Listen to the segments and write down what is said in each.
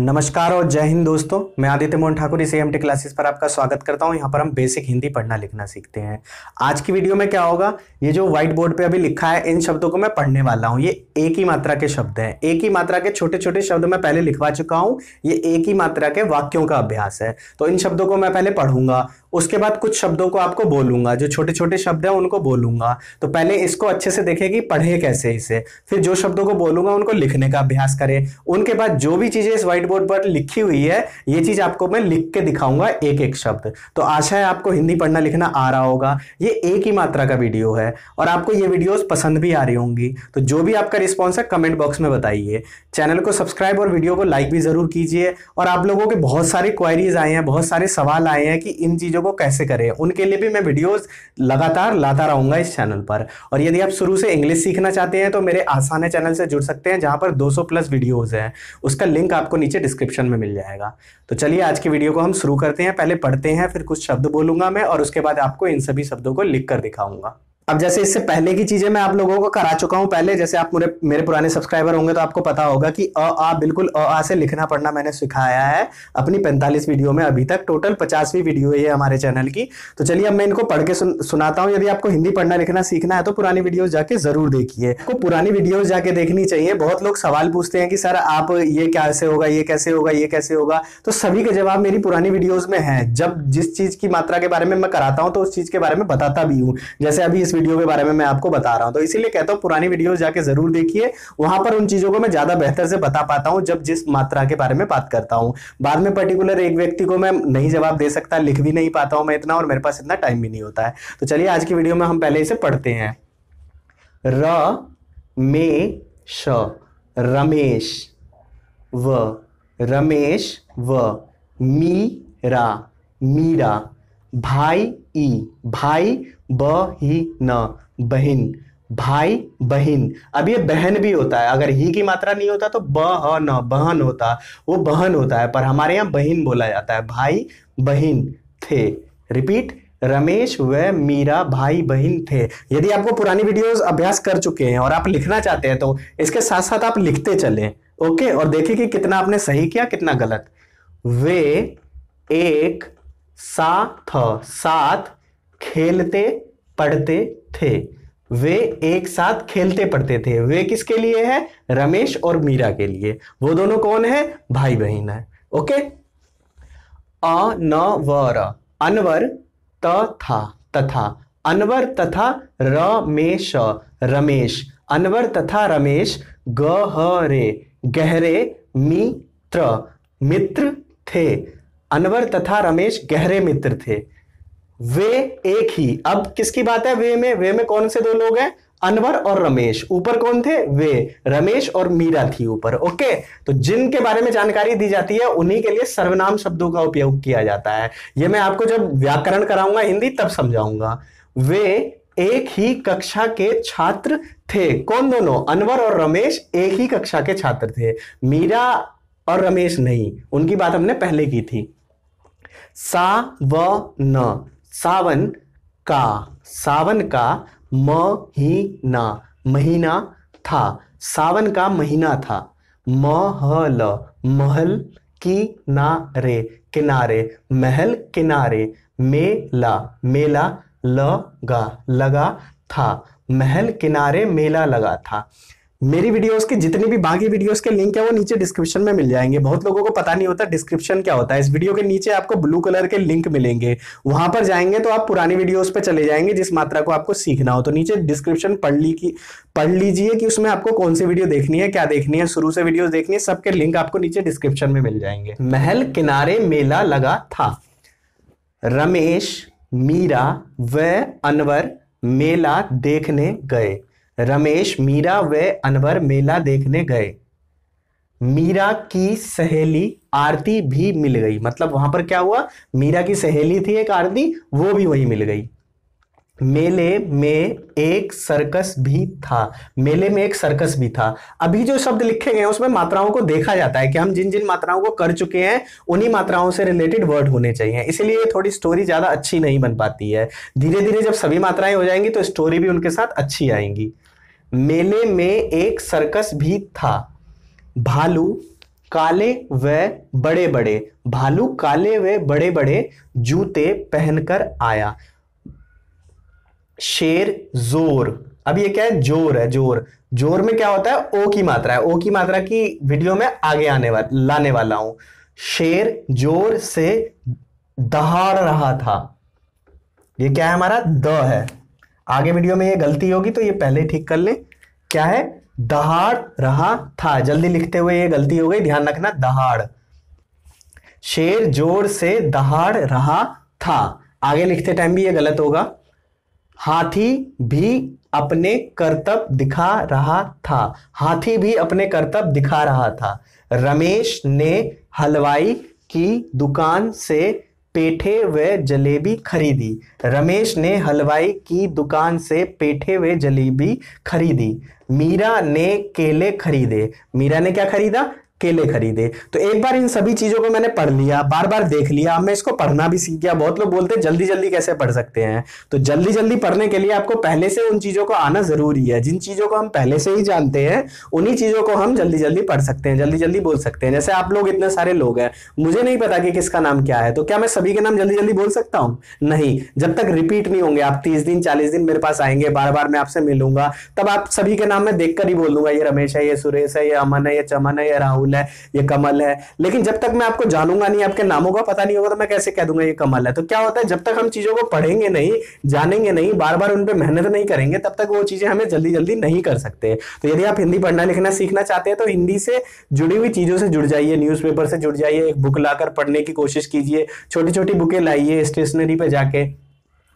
नमस्कार और जय हिंद दोस्तों, मैं आदित्य मोहन ठाकुर इस AMT क्लासेस पर आपका स्वागत करता हूं। यहां पर हम बेसिक हिंदी पढ़ना लिखना सीखते हैं। आज की वीडियो में क्या होगा, ये जो व्हाइट बोर्ड पे अभी लिखा है इन शब्दों को मैं पढ़ने वाला हूं। ये एक ही मात्रा के शब्द हैं, एक ही मात्रा के छोटे छोटे शब्द मैं पहले लिखवा चुका हूँ। ये एक ही मात्रा के वाक्यों का अभ्यास है, तो इन शब्दों को मैं पहले पढ़ूंगा, उसके बाद कुछ शब्दों को आपको बोलूंगा, जो छोटे छोटे शब्द हैं उनको बोलूंगा। तो पहले इसको अच्छे से देखें कि पढ़े कैसे इसे, फिर जो शब्दों को बोलूंगा उनको लिखने का अभ्यास करें। उनके बाद जो भी चीजें इस व्हाइट बोर्ड पर लिखी हुई है ये चीज आपको मैं लिख के दिखाऊंगा, एक एक शब्द। तो आशा है आपको हिंदी पढ़ना लिखना आ रहा होगा। ये एक ही मात्रा का वीडियो है और आपको ये वीडियोस पसंद भी आ रही होंगी। तो जो भी आपका रिस्पॉन्स है कमेंट बॉक्स में बताइए। चैनल को सब्सक्राइब और वीडियो को लाइक भी जरूर कीजिए। और आप लोगों के बहुत सारी क्वायरीज आए हैं, बहुत सारे सवाल आए हैं कि इन चीजों को कैसे करें, उनके लिए भी मैं वीडियोस लगातार लाता रहूंगा इस चैनल पर। और यदि आप शुरू से इंग्लिश सीखना चाहते हैं तो मेरे आसान है चैनल से जुड़ सकते हैं, जहां पर 200 प्लस वीडियोस हैं। उसका लिंक आपको नीचे डिस्क्रिप्शन में मिल जाएगा। तो चलिए आज की वीडियो को हम शुरू करते हैं। पहले पढ़ते हैं, फिर कुछ शब्द बोलूंगा मैं, और उसके बाद आपको इन सभी शब्दों को लिख कर दिखाऊंगा। अब जैसे इससे पहले की चीजें मैं आप लोगों को करा चुका हूं पहले। जैसे आप मेरे पुराने सब्सक्राइबर होंगे तो आपको पता होगा कि अ आ बिल्कुल अ आ से लिखना पढ़ना मैंने सिखाया है अपनी 45 वीडियो में। अभी तक टोटल 50वीं वीडियो है हमारे चैनल की। तो चलिए अब मैं इनको पढ़ के सुनाता हूं। यदि आपको हिंदी पढ़ना लिखना सीखना है तो पुरानी वीडियोज जाके जरूर देखिए, आपको पुरानी वीडियोज जाके देखनी चाहिए। बहुत लोग सवाल पूछते हैं कि सर आप ये कैसे होगा, ये कैसे होगा, ये कैसे होगा। तो सभी के जवाब मेरी पुरानी वीडियोज में है। जब जिस चीज की मात्रा के बारे में मैं कराता हूँ तो उस चीज के बारे में बताता भी हूँ, जैसे अभी वीडियो के बारे में मैं आपको बता रहा हूं। तो इसीलिए कहता हूं पुरानी वीडियोस जाके जरूर देखिए, वहां पर उन चीजों को मैं ज्यादा बेहतर से बता पाता हूं जब जिस मात्रा के बारे में बात करता हूं। बाद में पर्टिकुलर एक व्यक्ति को मैं नहीं जवाब दे सकता, लिख भी नहीं पाता हूं मैं इतना, और मेरे पास इतना टाइम भी नहीं होता है। तो चलिए आज की वीडियो में हम पहले इसे पढ़ते हैं। र मे श रमेश व रमेश व मीरा मीरा भाई ई भाई बहिन बहिन भाई बहिन। अब ये बहन भी होता है, अगर ही की मात्रा नहीं होता तो बहन बहन होता, वो बहन होता है, पर हमारे यहाँ बहिन बोला जाता है। भाई बहिन थे, रिपीट, रमेश व मीरा भाई बहन थे। यदि आपको पुरानी वीडियोस अभ्यास कर चुके हैं और आप लिखना चाहते हैं तो इसके साथ साथ आप लिखते चलें, ओके, और देखिए कि कितना आपने सही किया कितना गलत। वे एक साथ साथ खेलते पढ़ते थे, वे एक साथ खेलते पढ़ते थे। वे किसके लिए है, रमेश और मीरा के लिए। वो दोनों कौन है, भाई बहन है, ओके। अनवर अनवर तथा तथा अनवर तथा रमेश रमेश अनवर तथा रमेश गहरे गहरे मित्र मित्र थे, अनवर तथा रमेश गहरे मित्र थे। वे एक ही, अब किसकी बात है, वे में कौन से दो लोग हैं, अनवर और रमेश। ऊपर कौन थे, वे, रमेश और मीरा थी ऊपर, ओके। तो जिनके बारे में जानकारी दी जाती है उन्हीं के लिए सर्वनाम शब्दों का उपयोग किया जाता है। ये मैं आपको जब व्याकरण कराऊंगा हिंदी तब समझाऊंगा। वे एक ही कक्षा के छात्र थे, कौन दोनों, अनवर और रमेश एक ही कक्षा के छात्र थे, मीरा और रमेश नहीं, उनकी बात हमने पहले की थी। सावन सावन का महीना महीना था, सावन का महीना था। महल महल किनारे किनारे महल किनारे। मेला मेला लगा लगा था, महल किनारे मेला लगा था। मेरी वीडियोस की जितनी भी बाकी वीडियोस के लिंक है वो नीचे डिस्क्रिप्शन में मिल जाएंगे। बहुत लोगों को पता नहीं होता डिस्क्रिप्शन क्या होता है। इस वीडियो के नीचे आपको ब्लू कलर के लिंक मिलेंगे, वहां पर जाएंगे तो आप पुरानी वीडियोस पे चले जाएंगे जिस मात्रा को आपको सीखना हो। तो नीचे डिस्क्रिप्शन पढ़ लीजिए कि उसमें आपको कौन सी वीडियो देखनी है, क्या देखनी है, शुरू से वीडियो देखनी है, सबके लिंक आपको नीचे डिस्क्रिप्शन में मिल जाएंगे। महल किनारे मेला लगा था। रमेश मीरा व अनवर मेला देखने गए, रमेश मीरा व अनवर मेला देखने गए। मीरा की सहेली आरती भी मिल गई, मतलब वहां पर क्या हुआ, मीरा की सहेली थी एक आरती, वो भी वहीं मिल गई। मेले में एक सर्कस भी था, मेले में एक सर्कस भी था। अभी जो शब्द लिखे गए हैं उसमें मात्राओं को देखा जाता है कि हम जिन जिन मात्राओं को कर चुके हैं उन्हीं मात्राओं से रिलेटेड वर्ड होने चाहिए, इसलिए थोड़ी स्टोरी ज्यादा अच्छी नहीं बन पाती है। धीरे धीरे जब सभी मात्राएं हो जाएंगी तो स्टोरी भी उनके साथ अच्छी आएंगी। मेले में एक सर्कस भी था। भालू काले व बड़े बड़े, भालू काले व बड़े बड़े जूते पहनकर आया। शेर जोर, अब ये क्या है, जोर है, जोर, जोर में क्या होता है, ओ की मात्रा है, ओ की मात्रा की वीडियो में आगे आने वाला लाने वाला हूं। शेर जोर से दहाड़ रहा था, ये क्या है हमारा द है, आगे वीडियो में ये गलती होगी तो ये पहले ठीक कर ले, क्या है दहाड़ रहा था, जल्दी लिखते हुए ये गलती हो गई, ध्यान रखना दहाड़। शेर जोर से दहाड़ रहा था, आगे लिखते टाइम भी ये गलत होगा। हाथी भी अपने करतब दिखा रहा था, हाथी भी अपने करतब दिखा रहा था। रमेश ने हलवाई की दुकान से पेठे व जलेबी खरीदी, रमेश ने हलवाई की दुकान से पेठे व जलेबी खरीदी। मीरा ने केले खरीदे, मीरा ने क्या खरीदा, केले खरीदे। तो एक बार इन सभी चीजों को मैंने पढ़ लिया, बार बार देख लिया, अब मैं इसको पढ़ना भी सीख गया। बहुत लोग बोलते हैं जल्दी जल्दी कैसे पढ़ सकते हैं, तो जल्दी जल्दी पढ़ने के लिए आपको पहले से उन चीजों को आना जरूरी है। जिन चीजों को हम पहले से ही जानते हैं उन्हीं चीजों को हम जल्दी जल्दी पढ़ सकते हैं, जल्दी जल्दी बोल सकते हैं। जैसे आप लोग इतने सारे लोग हैं, मुझे नहीं पता कि किसका नाम क्या है, तो क्या मैं सभी के नाम जल्दी जल्दी बोल सकता हूं? नहीं, जब तक रिपीट नहीं होंगे आप 30 दिन 40 दिन मेरे पास आएंगे, बार बार मैं आपसे मिलूंगा, तब आप सभी के नाम मैं देखकर ही बोल दूंगा, ये रमेश है, ये सुरेश है, ये अमन है, ये चमन है, ये राहुल है, ये कमल है। लेकिन जब तक मैं आपको जानूंगा नहीं, आपके नामों का पता नहीं होगा, तो मैं कैसे कह दूंगा ये कमल है? तो क्या होता है, जब तक हम चीजों को पढ़ेंगे नहीं, जानेंगे नहीं, बार बार उन पे मेहनत नहीं करेंगे, तब तक वो चीजें हमें जल्दी जल्दी नहीं कर सकते। तो यदि आप हिंदी पढ़ना लिखना सीखना चाहते हैं तो हिंदी से जुड़ी हुई चीजों से जुड़ जाइए, न्यूज़पेपर से जुड़ जाइए, एक बुक लाकर पढ़ने की कोशिश कीजिए, छोटी छोटी बुकें लाइए स्टेशनरी पर जाके।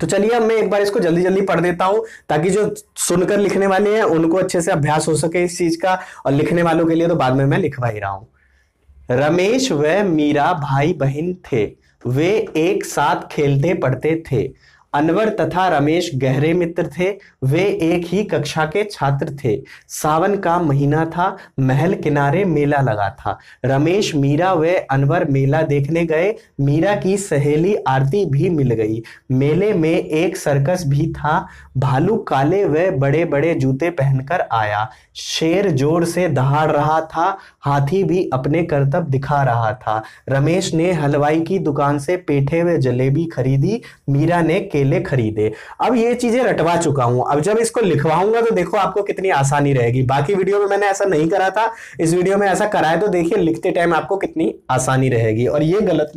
तो चलिए अब मैं एक बार इसको जल्दी जल्दी पढ़ देता हूं, ताकि जो सुनकर लिखने वाले हैं उनको अच्छे से अभ्यास हो सके इस चीज का, और लिखने वालों के लिए तो बाद में मैं लिखवा ही रहा हूं। रमेश व मीरा भाई बहन थे, वे एक साथ खेलते पढ़ते थे। अनवर तथा रमेश गहरे मित्र थे, वे एक ही कक्षा के छात्र थे। सावन का महीना था, महल किनारे मेला लगा था। रमेश, मीरा व अनवर मेला देखने गए, मीरा की सहेली आरती भी मिल गई। मेले में एक सर्कस भी था। भालू काले व बड़े बड़े जूते पहनकर आया। शेर जोर से दहाड़ रहा था, हाथी भी अपने करतब दिखा रहा था। रमेश ने हलवाई की दुकान से पेठे व जलेबी खरीदी, मीरा ने ले खरीदे। अब ये चीजें रटवा चुका हूं, अब जब इसको लिखवाऊंगा तो देखो आपको कितनी आसानी रहेगी। बाकी वीडियो में मैंने ऐसा नहीं करा था, इस वीडियो में ऐसा कराया, तो देखिए लिखते टाइम आपको कितनी आसानी रहेगी। और ये गलत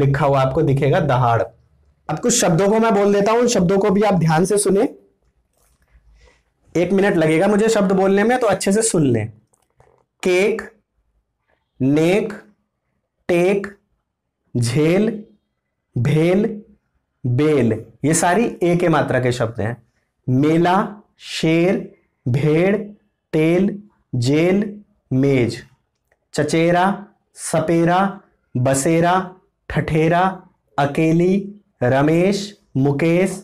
लिखा हुआ आपको दिखेगा दहाड़। अब कुछ शब्दों को मैं बोल देता हूं, शब्दों को भी आप ध्यान से सुने, 1 मिनट लगेगा मुझे शब्द बोलने में, तो अच्छे से सुन लें। केक, नेक, टेक, झेल, भेल, बेल, ये सारी ए के मात्रा के शब्द हैं। मेला, शेर, भेड़, तेल, जेल, मेज, चचेरा, सपेरा, बसेरा, ठठेरा, अकेली, रमेश, मुकेश,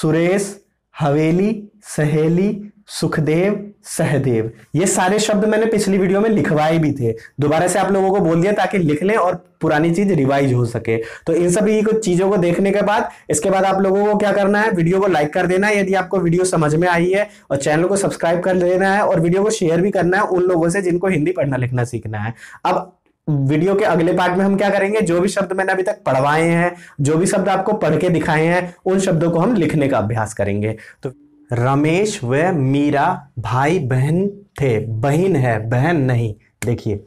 सुरेश, हवेली, सहेली, सुखदेव, सहदेव, ये सारे शब्द मैंने पिछली वीडियो में लिखवाए भी थे। दोबारा से आप लोगों को बोल दिया ताकि लिख लें और पुरानी चीज रिवाइज हो सके। तो इन सभी कुछ चीजों को देखने के बाद, इसके बाद आप लोगों को क्या करना है, वीडियो को लाइक कर देना यदि आपको वीडियो समझ में आई है, और चैनल को सब्सक्राइब कर देना है, और वीडियो को शेयर भी करना है उन लोगों से जिनको हिंदी पढ़ना लिखना सीखना है। अब वीडियो के अगले पार्ट में हम क्या करेंगे, जो भी शब्द मैंने अभी तक पढ़वाए हैं, जो भी शब्द आपको पढ़ के दिखाए हैं, उन शब्दों को हम लिखने का अभ्यास करेंगे। तो रमेश व मीरा भाई बहन थे, बहन है बहन नहीं, देखिए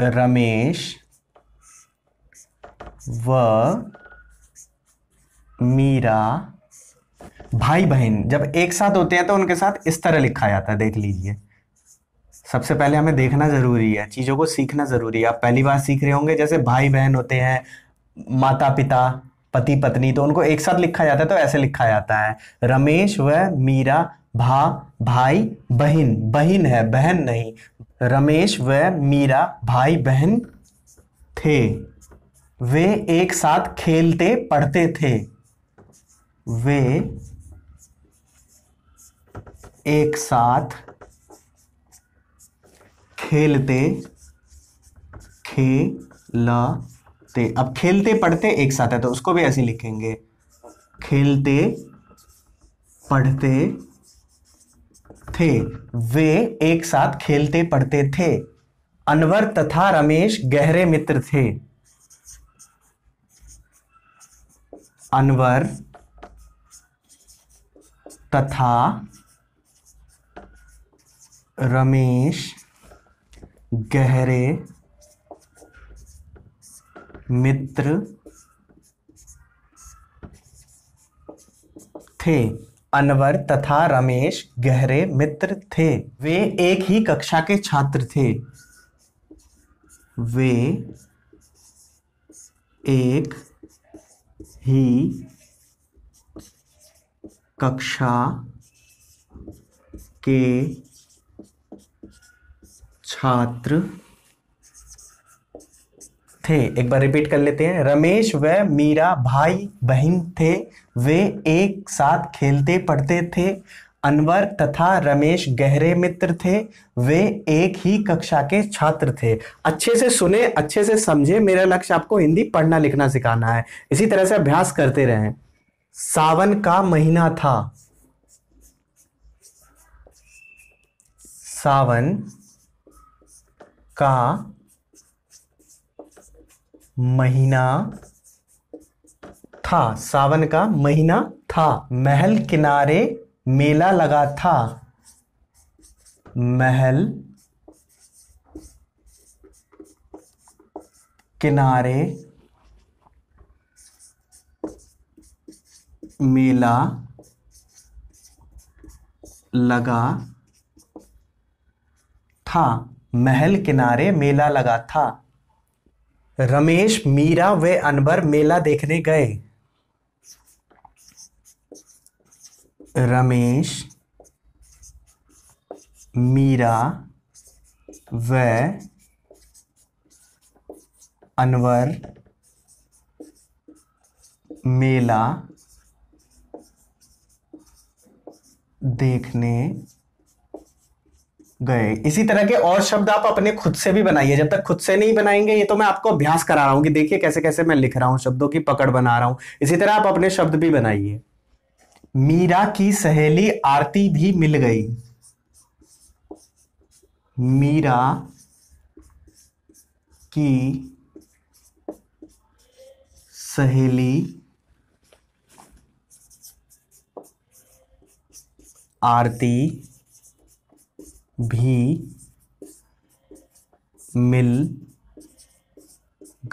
रमेश व मीरा भाई बहन, जब एक साथ होते हैं तो उनके साथ इस तरह लिखा जाता है, देख लीजिए। सबसे पहले हमें देखना जरूरी है, चीजों को सीखना जरूरी है। आप पहली बार सीख रहे होंगे, जैसे भाई बहन होते हैं, माता पिता, पति पत्नी, तो उनको एक साथ लिखा जाता है, तो ऐसे लिखा जाता है रमेश व मीरा भाई बहन, बहन है बहन नहीं। रमेश व मीरा भाई बहन थे, वे एक साथ खेलते पढ़ते थे, वे एक साथ खेलते, अब खेलते पढ़ते एक साथ है तो उसको भी ऐसे लिखेंगे, खेलते पढ़ते थे, वे एक साथ खेलते पढ़ते थे। अनवर तथा रमेश गहरे मित्र थे। अनवर तथा रमेश गहरे मित्र थे। अनवर तथा रमेश गहरे मित्र थे। वे एक ही कक्षा के छात्र थे। वे एक ही कक्षा के छात्र थे। एक बार रिपीट कर लेते हैं। रमेश व मीरा भाई बहन थे। वे एक साथ खेलते पढ़ते थे। अनवर तथा रमेश गहरे मित्र थे। वे एक ही कक्षा के छात्र थे। अच्छे से सुने, अच्छे से समझे। मेरा लक्ष्य आपको हिंदी पढ़ना लिखना सिखाना है। इसी तरह से अभ्यास करते रहें। सावन का महीना था। सावन का महीना था। सावन का महीना था। महल किनारे मेला लगा था। महल किनारे मेला लगा था। महल किनारे मेला लगा था। रमेश मीरा व अनवर मेला देखने गए। रमेश मीरा व अनवर मेला देखने गए। इसी तरह के और शब्द आप अपने खुद से भी बनाइए। जब तक खुद से नहीं बनाएंगे, ये तो मैं आपको अभ्यास करा रहा हूं कि देखिए कैसे कैसे मैं लिख रहा हूं, शब्दों की पकड़ बना रहा हूं। इसी तरह आप अपने शब्द भी बनाइए। मीरा की सहेली आरती भी मिल गई। मीरा की सहेली आरती भी मिल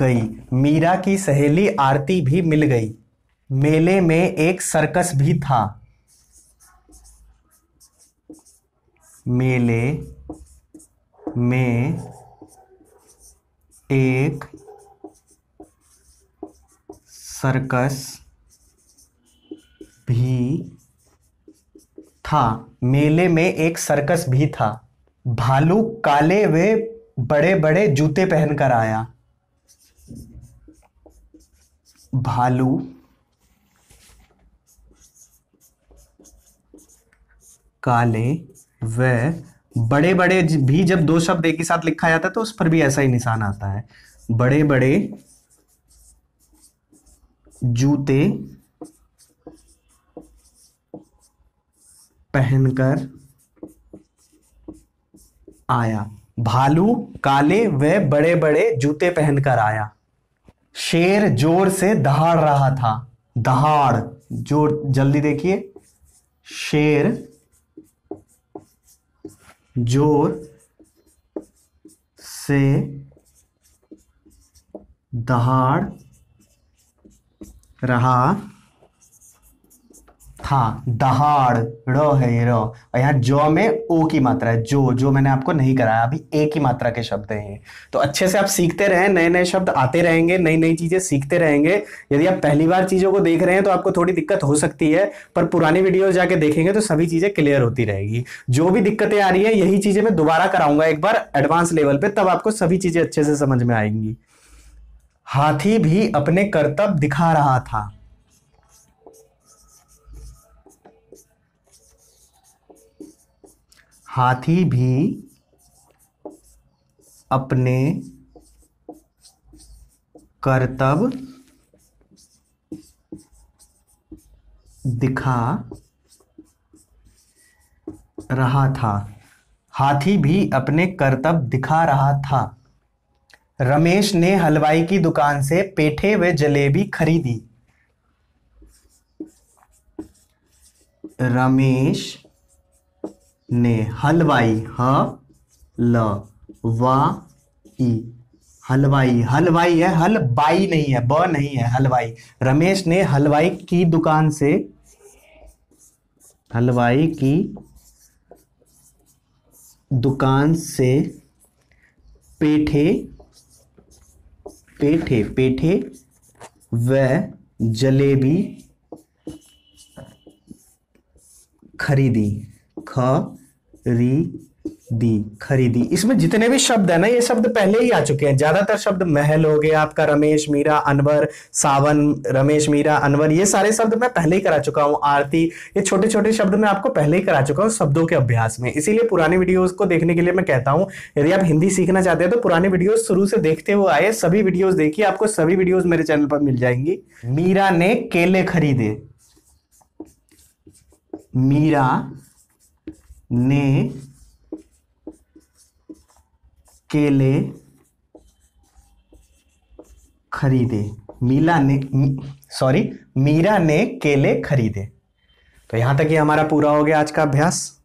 गई। मीरा की सहेली आरती भी मिल गई। मेले में एक सर्कस भी था। मेले में एक सर्कस भी था। मेले में एक सर्कस भी था। भालू काले वे बड़े बड़े जूते पहनकर आया। भालू काले वे बड़े बड़े भी, जब दो शब्द एक ही साथ लिखा जाता है तो उस पर भी ऐसा ही निशान आता है। बड़े बड़े जूते पहनकर आया। भालू काले व बड़े बड़े जूते पहनकर आया। शेर जोर से दहाड़ रहा था। दहाड़, जोर, जल्दी देखिए। शेर जोर से दहाड़ रहा था। दहाड़, रो है ये, रो। और यहाँ जो में ओ की मात्रा है। जो मैंने आपको नहीं कराया अभी, ए की मात्रा के शब्द हैं। तो अच्छे से आप सीखते रहें। नए नए शब्द आते रहेंगे, नई नई चीजें सीखते रहेंगे। यदि आप पहली बार चीजों को देख रहे हैं तो आपको थोड़ी दिक्कत हो सकती है, पर पुरानी वीडियो जाके देखेंगे तो सभी चीजें क्लियर होती रहेगी। जो भी दिक्कतें आ रही है, यही चीजें मैं दोबारा कराऊंगा एक बार एडवांस लेवल पे, तब आपको सभी चीजें अच्छे से समझ में आएंगी। हाथी भी अपने करतब दिखा रहा था। हाथी भी अपने करतब दिखा रहा था। हाथी भी अपने करतब दिखा रहा था। रमेश ने हलवाई की दुकान से पेठे व जलेबी खरीदी। रमेश ने हलवाई ह-ल-वा-ई हलवाई, हलवाई है, हलबाई नहीं है, ब नहीं है, हलवाई। रमेश ने हलवाई की दुकान से, हलवाई की दुकान से पेठे पेठे पेठे व जलेबी खरीदी। खरीदी, खरीदी। इसमें जितने भी शब्द है ना, ये शब्द पहले ही आ चुके हैं। ज्यादातर शब्द महल हो गया आपका, रमेश, मीरा, अनवर, सावन, रमेश, मीरा, अनवर, ये सारे शब्द मैं पहले ही करा चुका हूँ। आरती, ये छोटे छोटे शब्द मैं आपको पहले ही करा चुका हूँ शब्दों के अभ्यास में। इसीलिए पुराने वीडियोज को देखने के लिए मैं कहता हूँ, यदि आप हिंदी सीखना चाहते हैं तो पुराने वीडियोज शुरू से देखते हुए आए, सभी वीडियोज देखिए, आपको सभी वीडियोज मेरे चैनल पर मिल जाएंगी। मीरा ने केले खरीदे। मीरा ने केले खरीदे। मीरा ने केले खरीदे। तो यहां तक ये हमारा पूरा हो गया आज का अभ्यास।